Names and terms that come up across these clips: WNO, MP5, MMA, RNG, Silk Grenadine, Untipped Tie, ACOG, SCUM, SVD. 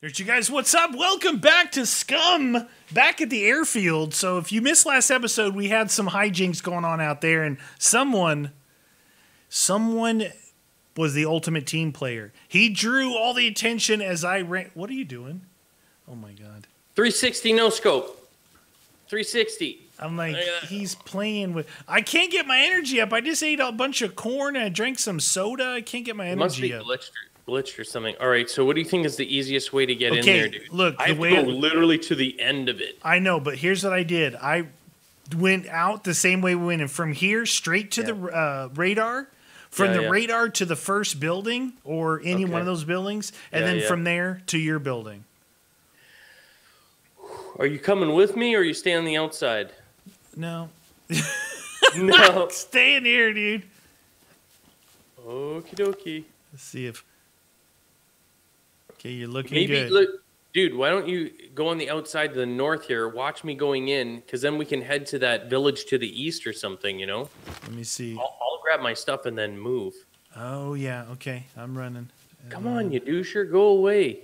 There's you guys, what's up? Welcome back to SCUM, back at the airfield. So if you missed last episode, we had some hijinks going on out there, and someone was the ultimate team player. He drew all the attention as I ran. What are you doing? Oh my God. 360 no scope. 360. I'm like, he's playing with, I can't get my energy up. I just ate a bunch of corn and I drank some soda. I can't get my energy up. It must be glitched or something. All right, so what do you think is the easiest way to get in there, dude? Look, I have to go literally to the end of it. I know, but here's what I did. I went out the same way we went in, from here straight to the radar, from the radar to the first building or any one of those buildings, and then from there to your building. Are you coming with me or are you staying on the outside? No. No. Stay in here, dude. Okie dokie. Let's see if... Okay, you're looking good. Look, dude, why don't you go on the outside to the north here? Watch me going in, because then we can head to that village to the east or something, you know? Let me see. I'll grab my stuff and then move. Oh, yeah. Okay, I'm running. Come on, you doucher. Go away.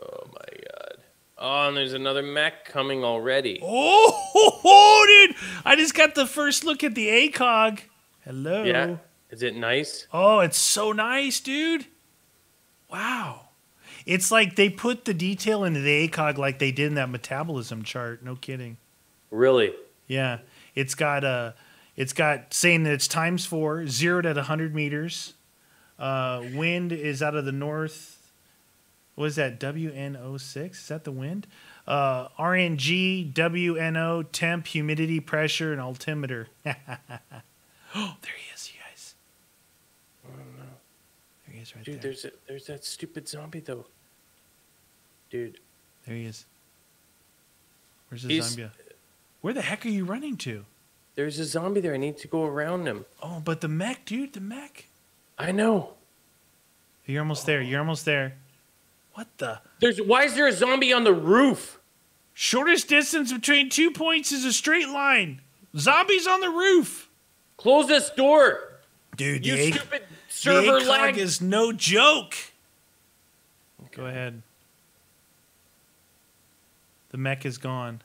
Oh, my God. Oh, and there's another mech coming already. Oh, dude. I just got the first look at the ACOG. Hello. Yeah. Is it nice? Oh, it's so nice, dude. Wow. It's like they put the detail into the ACOG like they did in that metabolism chart. No kidding. Really? Yeah. It's got saying that it's ×4, zeroed at 100 meters. Wind is out of the north. What is that? WNO6? Is that the wind? RNG, WNO, temp, humidity, pressure, and altimeter. Oh, there he is, you guys. Right dude, there. there's that stupid zombie though. Dude, there he is. Where's the zombie? Where the heck are you running to? There's a zombie there. I need to go around him. Oh, but the mech, dude, the mech. I know. You're almost there. You're almost there. What the? Why is there a zombie on the roof? Shortest distance between 2 points is a straight line. Zombies on the roof. Close this door. Dude, you stupid server lag is no joke. Okay. Go ahead. The mech is gone.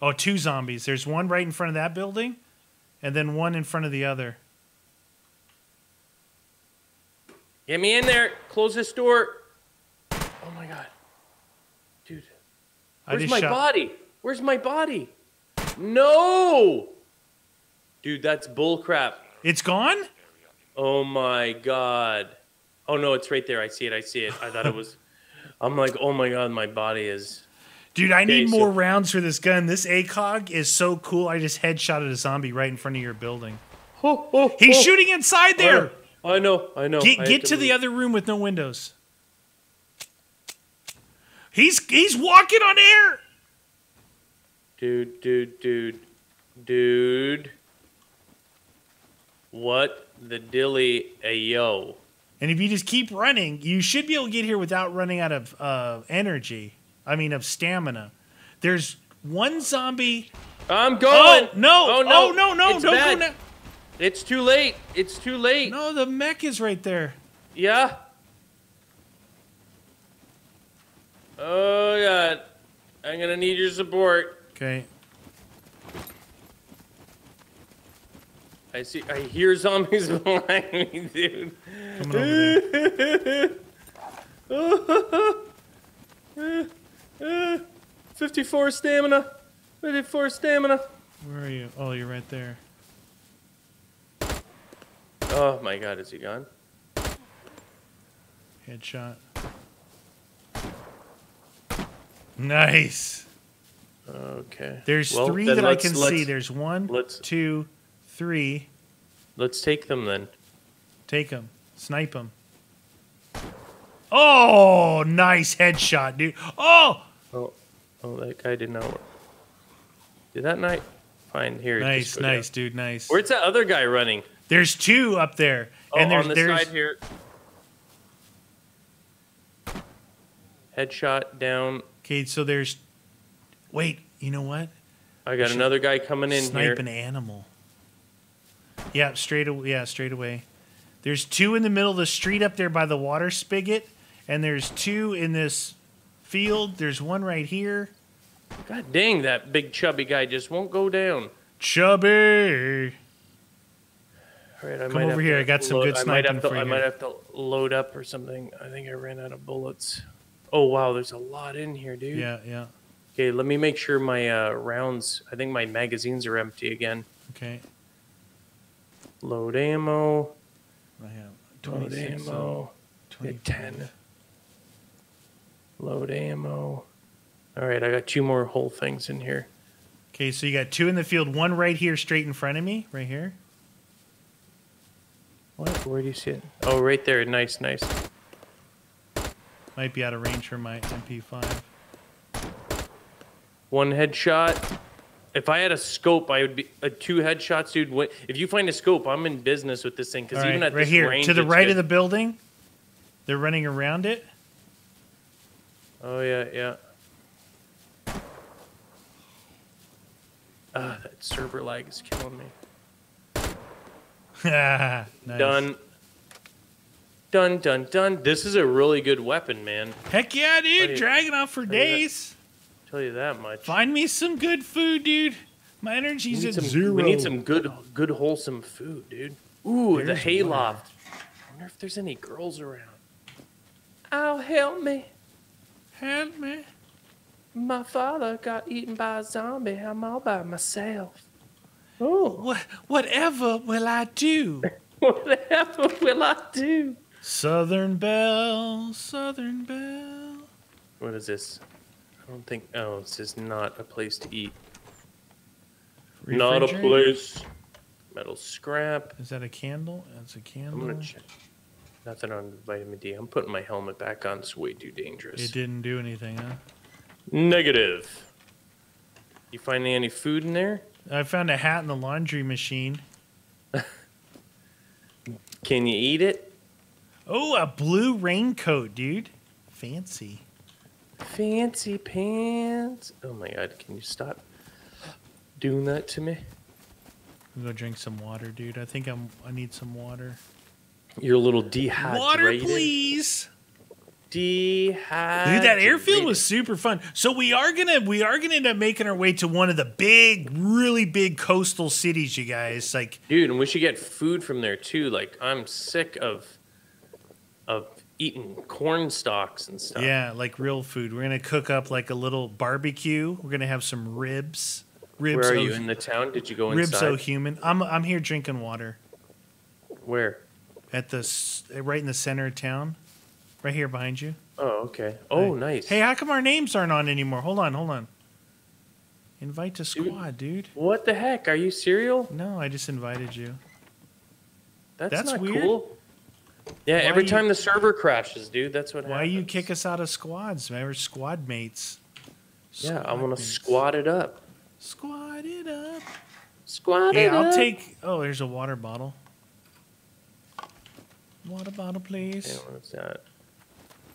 Oh, two zombies. There's one right in front of that building, and then one in front of the other. Get me in there. Close this door. Oh my God, dude. Where's my body? Where's my body? No, dude, that's bull crap. It's gone? Oh, my God. Oh, no, it's right there. I see it. I see it. I thought it was... I'm like, oh, my God, my body is... Dude, I need more rounds for this gun. This ACOG is so cool. I just headshotted a zombie right in front of your building. Oh, oh, he's shooting inside there. I know. I know. Get to the other room with no windows. He's walking on air. Dude, dude, dude, dude. What the dilly ayo. And if you just keep running, you should be able to get here without running out of energy. I mean, of stamina. There's one zombie. I'm going. Oh, no. Oh, no. Oh, no, no. It's bad. Go now. It's too late. It's too late. No, the mech is right there. Yeah. Oh, God. I'm going to need your support. Okay. I hear zombies behind me, dude. Coming over there. 54 stamina. 54 stamina. Where are you? Oh, you're right there. Oh my God, is he gone? Headshot. Nice. Okay. There's three that I can see. There's one, two, three. Let's take them then. Take them. Snipe them. Oh, nice headshot, dude. Oh, that guy did not work. Did that knife? Fine, here. Nice, nice, dude, nice. Where's that other guy running? There's two up there. Oh, and there's, on the side here. Headshot down. Okay, so there's... Wait, you know what? I got another guy coming in here. Snipe an animal. Yeah, straight away. There's two in the middle of the street up there by the water spigot, And there's two in this field. There's one right here. God dang, that big chubby guy just won't go down. Chubby! All right, come over here. I got some good sniping for you. I might have to load up or something. I think I ran out of bullets. Oh, wow, there's a lot in here, dude. Yeah, yeah. Okay, let me make sure my rounds, I think my magazines are empty again. Okay. Load ammo. I have 26. Load ammo. 10. Load ammo. All right, I got two more whole things in here. Okay, so you got two in the field, one right here straight in front of me, right here. What? Where do you see it? Oh, right there. Nice, nice. Might be out of range for my MP5. One headshot. If I had a scope, I would be two headshots, dude. If you find a scope, I'm in business with this thing. Because even at this range, to the right of the building, they're running around it. Oh yeah, yeah. Ah, that server lag is killing me. Nice. Done. Done, done, done. This is a really good weapon, man. Heck yeah, dude. Dragging off for days. Tell you that much. Find me some good food, dude. My energy's at zero. We need some good wholesome food, dude. Ooh, the hayloft. I wonder if there's any girls around. Oh, help me. Help me. My father got eaten by a zombie. I'm all by myself. Oh. Whatever will I do? Whatever will I do? Southern Belle, Southern Belle. What is this? I don't think. Oh, this is not a place to eat. Not a place. Metal scrap. Is that a candle? That's a candle. I'm gonna check. Nothing on vitamin D. I'm putting my helmet back on. It's way too dangerous. It didn't do anything, huh? Negative. You find any food in there? I found a hat in the laundry machine. Can you eat it? Oh, a blue raincoat, dude. Fancy. Fancy pants. Oh my god, can you stop doing that to me? I'm gonna drink some water, dude. I think I need some water. You're a little dehydrated. Water, please. Dehydrated. Dude, that airfield was super fun. So we are gonna end up making our way to one of the big, really big coastal cities, you guys. Like, dude, and we should get food from there too. Like, I'm sick of eating corn stalks and stuff. Yeah, like real food. We're gonna cook up like a little barbecue. We're gonna have some ribs. Where are you in the town? Did you go inside? Ribs so human. I'm here drinking water. Where? At the right in the center of town. Right here behind you. Oh, okay. Oh, right. Nice. Hey, how come our names aren't on anymore? Hold on, hold on. Invite to squad, dude. What the heck? Are you serial? No, I just invited you. That's not weird. Cool. Yeah, every time the server crashes, dude, that's what happens. Why you kick us out of squads, man? We're squad mates. Yeah, I'm going to squad it up. Squad it up. Squad it up. Yeah, I'll take... Oh, there's a water bottle. Water bottle, please. Yeah, what's that?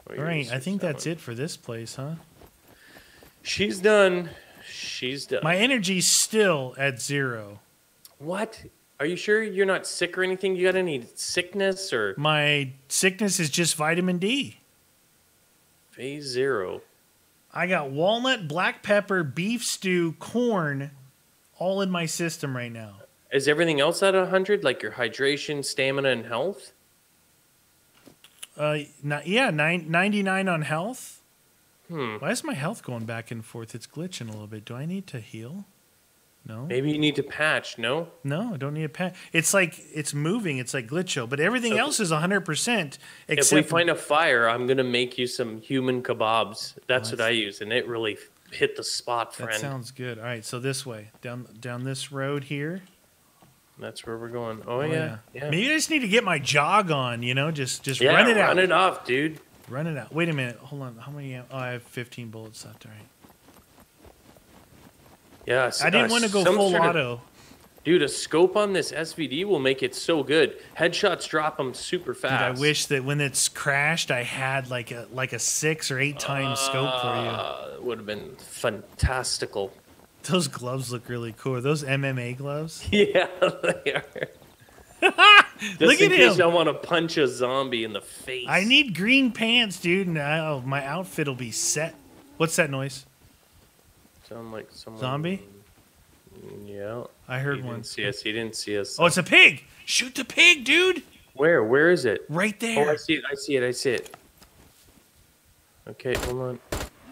All right, I think that's it for this place, huh? She's done. She's done. My energy's still at zero. What? Are you sure you're not sick or anything? You got any sickness or? My sickness is just vitamin D. Phase zero. I got walnut, black pepper, beef stew, corn, all in my system right now. Is everything else at 100? Like your hydration, stamina, and health? Yeah, 99 on health. Why is my health going back and forth? It's glitching a little bit. Do I need to heal? No. Maybe you need to patch, no? No, I don't need a patch. It's like, it's moving. It's like glitcho. But everything else is 100%. If we find a fire, I'm going to make you some human kebabs. That's what I use, and it really hit the spot, friend. That sounds good. All right, so this way. Down this road here. That's where we're going. Oh, yeah. Maybe I just need to get my jog on, you know? Just run it out. Run it off, dude. Run it out. Wait a minute. Hold on. How many? Oh, I have 15 bullets left. All right. Yeah. I didn't want to go full auto. Dude, a scope on this SVD will make it so good. Headshots drop them super fast. Dude, I wish that when it's crashed, I had like a 6 or 8 times scope for you. It would have been fantastical. Those gloves look really cool. Are those MMA gloves? Yeah, they are. Look at him. Just in case y'all want to punch a zombie in the face. I need green pants, dude, and my outfit will be set. What's that noise? Sound like someone... Zombie? Yeah. I heard one. He didn't see us. He didn't see us. Oh, it's a pig! Shoot the pig, dude! Where? Where is it? Right there. Oh, I see it. I see it. I see it. Okay, hold on.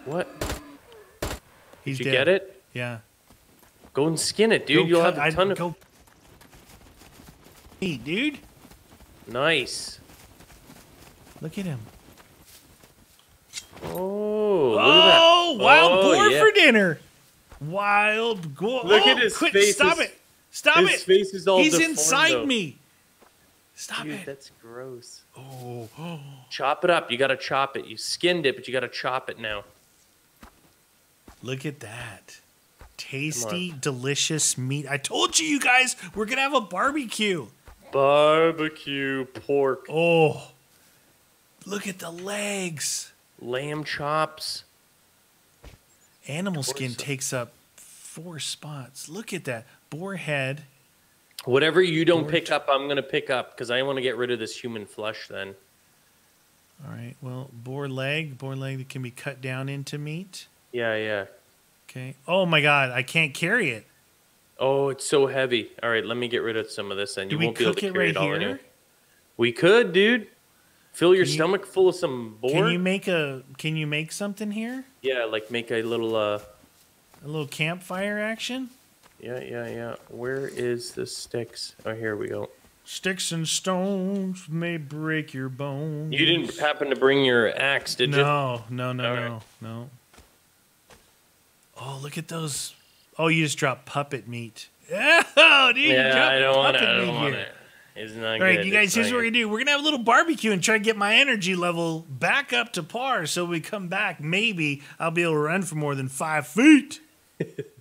What? He's dead. Did you get it? Yeah. Go and skin it, dude. You'll have a ton of... Hey, dude. Nice. Look at him. Oh, look at that. Oh, wild boar for dinner. Wild boar. Look at his face. Stop it. Stop it. His face is all deformed, though. He's inside me. Stop it. Dude, that's gross. Oh. Chop it up. You got to chop it. You skinned it, but you got to chop it now. Look at that. Tasty, delicious meat. I told you, you guys, we're going to have a barbecue. Barbecue pork. Oh, look at the legs. Lamb chops. Animal skin takes up 4 spots. Look at that. Boar head. Whatever you don't pick up, I'm going to pick up because I want to get rid of this human flesh then. All right. Well, boar leg. Boar leg that can be cut down into meat. Yeah, yeah. Okay. Oh my God, I can't carry it. Oh, it's so heavy. All right, let me get rid of some of this, and you won't be able to carry it all in here. We could, dude. Fill your stomach full of some boar. Can you make a? Can you make something here? Yeah, like make a little campfire action. Yeah, yeah, yeah. Where is the sticks? Oh, here we go. Sticks and stones may break your bones. You didn't happen to bring your axe, did you? No, no, no, no, no. Oh, look at those. Oh, you just dropped puppet meat. Oh, dude, yeah, you dropped I don't want it. It's not good. All right, you guys, here's what we're going to do. We're going to have a little barbecue and try to get my energy level back up to par so when we come back, maybe I'll be able to run for more than 5 feet.